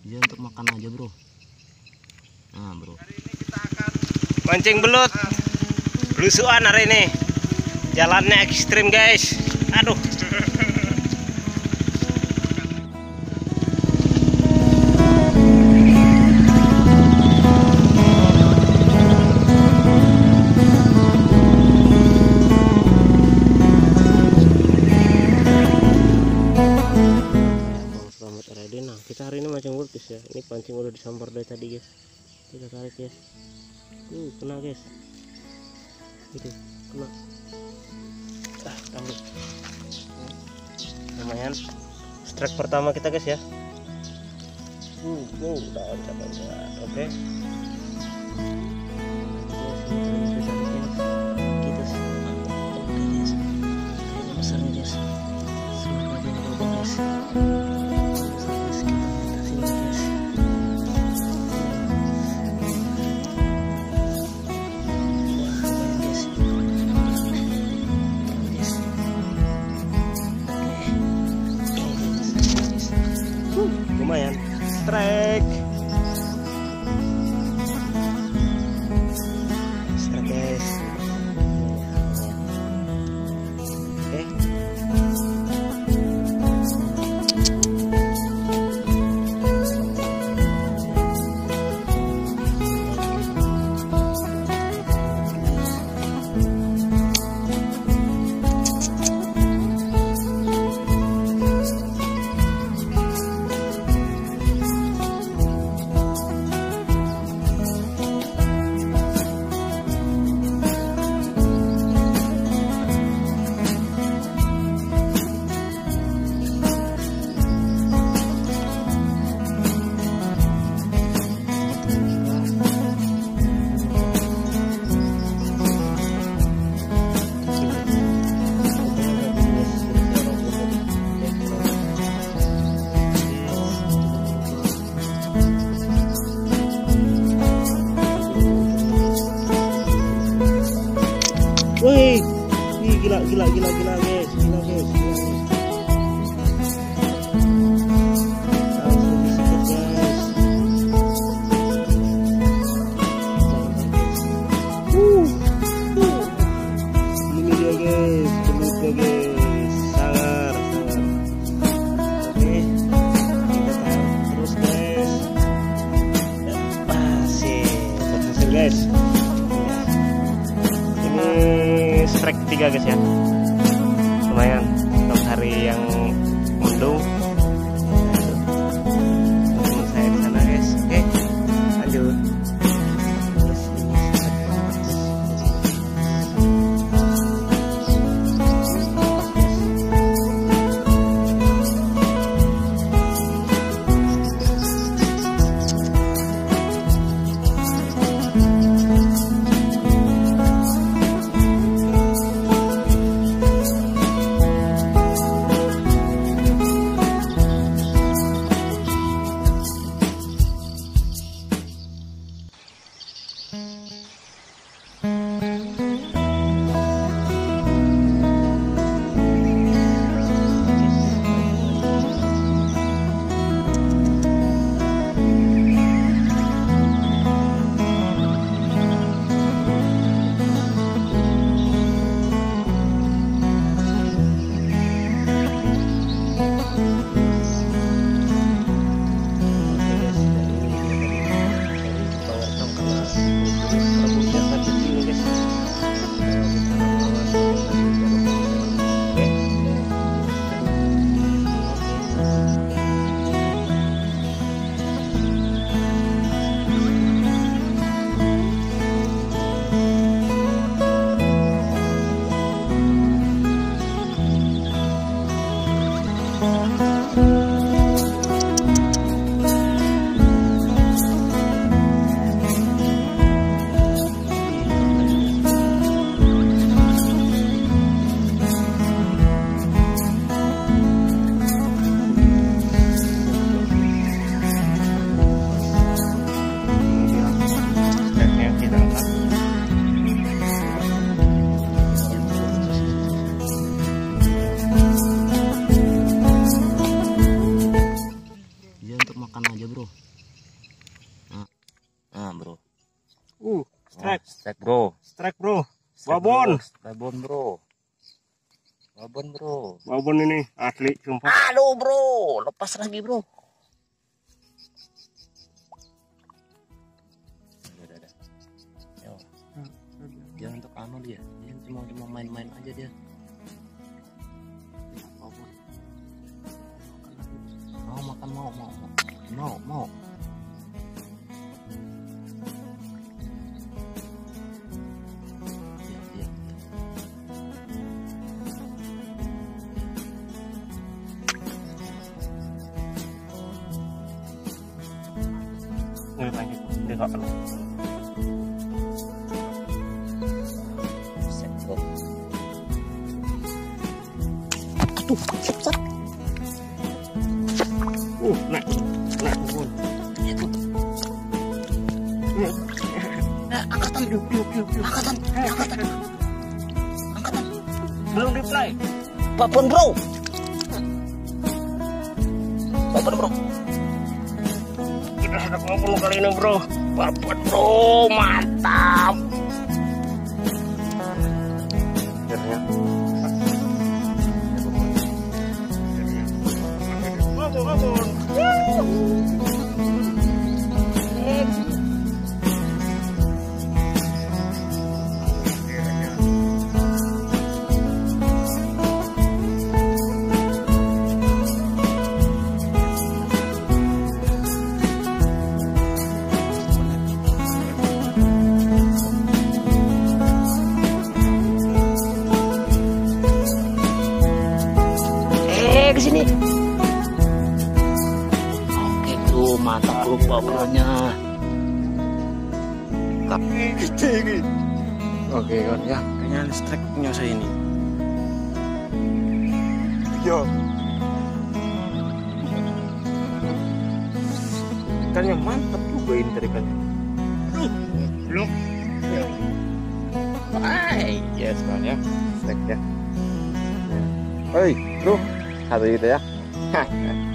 Dia untuk makan aja, bro. Nah, bro. Mancing belut. Lusuan hari ini. Jalannya ekstrim, guys. Aduh. Ini pancing udah disambar dari tadi, guys. Kita tarik, guys. Kena, guys. Itu kena. Tarik. Lumayan. Strike pertama kita, guys, ya. Udah dapat. Oke. Kita besarnya, guys. Semoga dia berubah, guys. Lumayan strike guys. Oke, gila guys, ini dia guys, belut guys, sangar. Oke, kita taruh terus guys, dan masih berhasil guys. Ini strike 3 guys ya. Lumayan untuk hari yang mendung. Teman saya di sana guys. Oke, lanjut. makan aja bro. Nah bro. Strike. Oh, strike bro. Strike bro. Babon. Babon bro. Babon bro. Babon ini asli sumpah. Aduh bro, lepas lagi bro. Dia untuk anu dia, cuma main-main aja dia. Mau makan mau. Dia nggak perlu. Angkatan. Belum reply. Babon bro. Babon bro. Kita sudah ngobrol kali ini bro. Babon bro, mantap. Sini. Oke bro, mantap bro babonnya. Oke kan ya, kayaknya listrik punya saya ini. Yo. Ikannya mantap juga ini tarikannya. Belum. Hai, yes kan ya, listrik ya. Hei, bro. Satu gitu ya.